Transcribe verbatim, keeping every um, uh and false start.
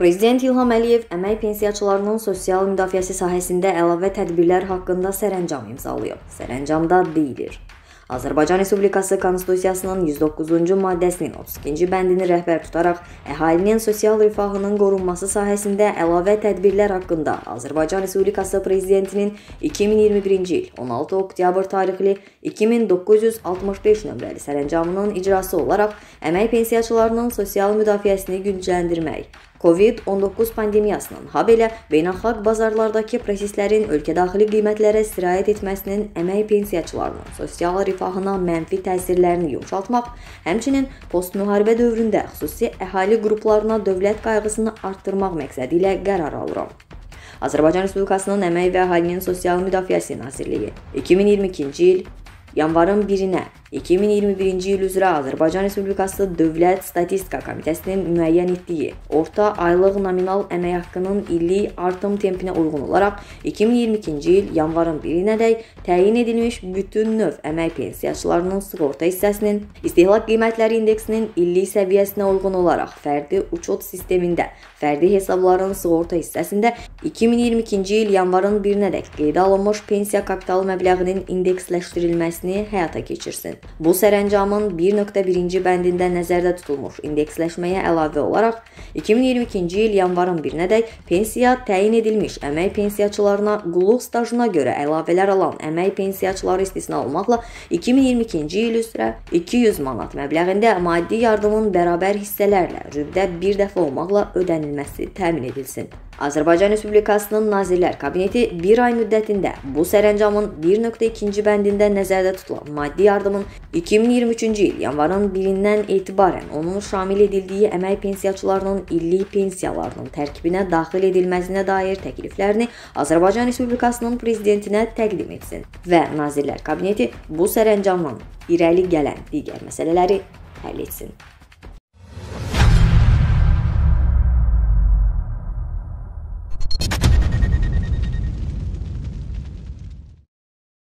Prezident İlham Əliyev əmək pensiyaçılarının sosial müdafiəsi sahəsində əlavə tədbirlər haqqında sərəncam imzalayıb. Sərəncamda deyilir: Azərbaycan Respublikası Konstitusiyasının yüz doqquzuncu maddəsinin otuz ikinci bəndini rəhbər tutaraq əhalinin sosial rifahının qorunması sahəsində əlavə tədbirlər haqqında Azərbaycan Respublikası Prezidentinin iki min iyirmi birinci il on altı oktyabr tarixli iki min doqquz yüz altmış beş nömrəli sərəncamının icrası olaraq əmək pensiyaçılarının sosial müdafiəsini gücləndirmək, COVID on doqquz pandemiyasının, habelə beynəlxalq bazarlardakı proseslərin ölkə daxili qiymətlərə sirayət etməsinin əmək pensiyaçılarının sosial rifahına mənfi təsirlərini yumşaltmaq, həmçinin postmüharibə dövründə xüsusi əhali qruplarına dövlət qayğısını artırmaq məqsədi ilə qərar alıram. Azərbaycan Respublikasının Əmək və Əhalinin Sosial Müdafiəsi Nazirliyi iki min iyirmi ikinci il yanvarın birinə iki min iyirmi birinci il üzrə Azərbaycan Respublikası Dövlət Statistika Komitəsinin müəyyən etdiyi orta aylıq nominal əmək haqqının illik artım tempinə uyğun olaraq iki min iyirmi ikinci il yanvarın birinədək təyin edilmiş bütün növ əmək pensiyaçılarının sığorta hissəsinin istehlak qiymətləri indeksinin illik səviyyəsinə uyğun olaraq fərdi uçot sistemində fərdi hesabların sığorta hissəsində iki min iyirmi ikinci il yanvarın birinədək qeydə alınmış pensiya kapitalı məbləğinin indeksləşdirilməsini həyata keçirsin. Bu sərəncamın bir nöqtə birinci bəndində nəzərdə tutulmuş indeksləşməyə əlavə olaraq iki min iyirmi ikinci il yanvarın birinədək pensiya təyin edilmiş əmək pensiyaçılarına qulluq stajına görə əlavələr alan əmək pensiyaçıları istisna olmaqla iki min iyirmi ikinci il üzrə iki yüz manat məbləğində maddi yardımın bərabər hissələrlə rübdə bir dəfə olmaqla ödənilməsi təmin edilsin. Azərbaycan Respublikasının Nazirlər Kabineti bir ay müddətində bu sərəncamın bir nöqtə ikinci bəndində nəzərdə tutulan maddi yardımın iki min iyirmi üçüncü il yanvarın birindən etibarən onun şamil edildiyi əmək pensiyaçılarının illik pensiyalarının tərkibinə daxil edilməsinə dair təkliflərini Azərbaycan Respublikasının Prezidentinə təqdim etsin və Nazirlər Kabineti bu sərəncamdan irəli gələn digər məsələləri həll etsin.